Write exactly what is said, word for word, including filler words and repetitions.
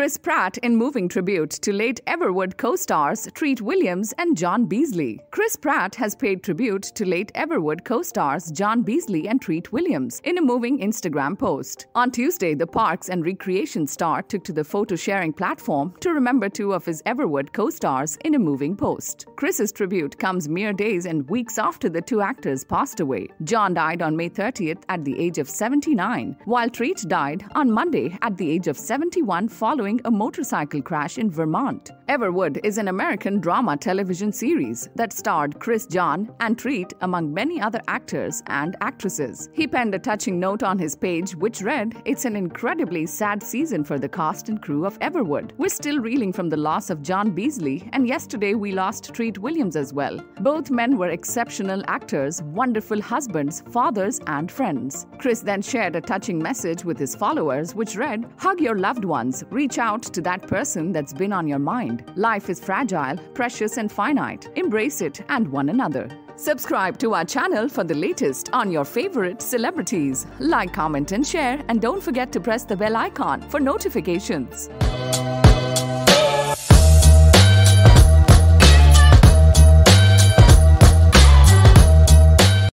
Chris Pratt in moving tribute to late Everwood co-stars Treat Williams and John Beasley. Chris Pratt has paid tribute to late Everwood co-stars John Beasley and Treat Williams in a moving Instagram post. On Tuesday, the Parks and Recreation star took to the photo-sharing platform to remember two of his Everwood co-stars in a moving post. Chris's tribute comes mere days and weeks after the two actors passed away. John died on May thirtieth at the age of seventy-nine, while Treat died on Monday at the age of seventy-one following a motorcycle crash in Vermont. Everwood is an American drama television series that starred Chris, John, and Treat among many other actors and actresses. He penned a touching note on his page which read, "It's an incredibly sad season for the cast and crew of Everwood. We're still reeling from the loss of John Beasley, and yesterday we lost Treat Williams as well. Both men were exceptional actors, wonderful husbands, fathers, and friends." Chris then shared a touching message with his followers which read, "Hug your loved ones, reach out to that person that's been on your mind. Life is fragile, precious, and finite. Embrace it and one another." Subscribe to our channel for the latest on your favorite celebrities. Like, comment, and share, and don't forget to press the bell icon for notifications.